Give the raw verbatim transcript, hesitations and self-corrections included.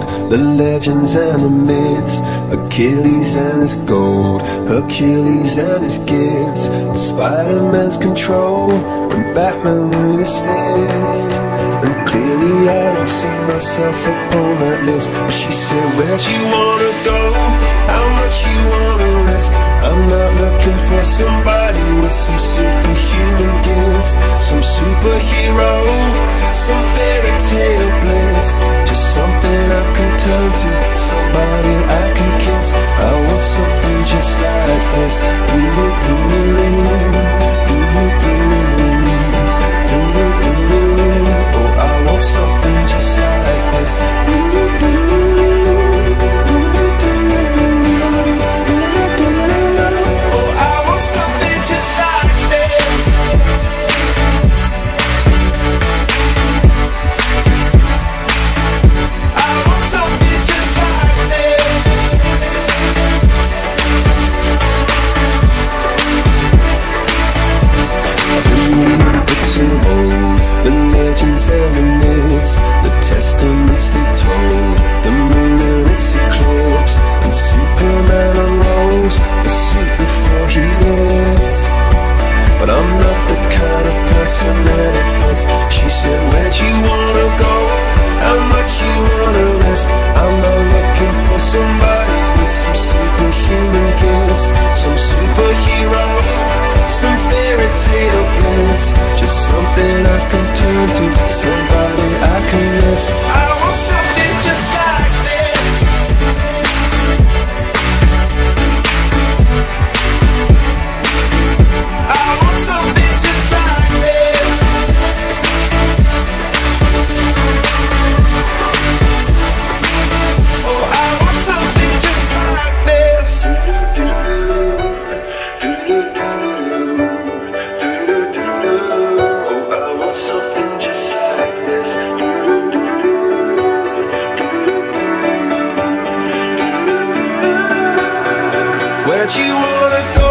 told, the legends and the myths, Achilles and his gold, Hercules and his gifts, and Spider-Man's control, and Batman with his fist. And clearly I don't see myself upon that list. But she said, where'd you wanna go? How much you wanna risk? I'm not looking for somebody with some superhuman gifts, some superhero, some fairy tale bliss. Just something I can turn to, somebody I can kiss. I want something just like this. She said, where'd you wanna go? How much you wanna risk? I'm not looking for somebody with some superhuman gifts, some superhero, some fairy tale bliss. Just something I can turn to, somebody I can miss. I want something just like this. Where'd you wanna go?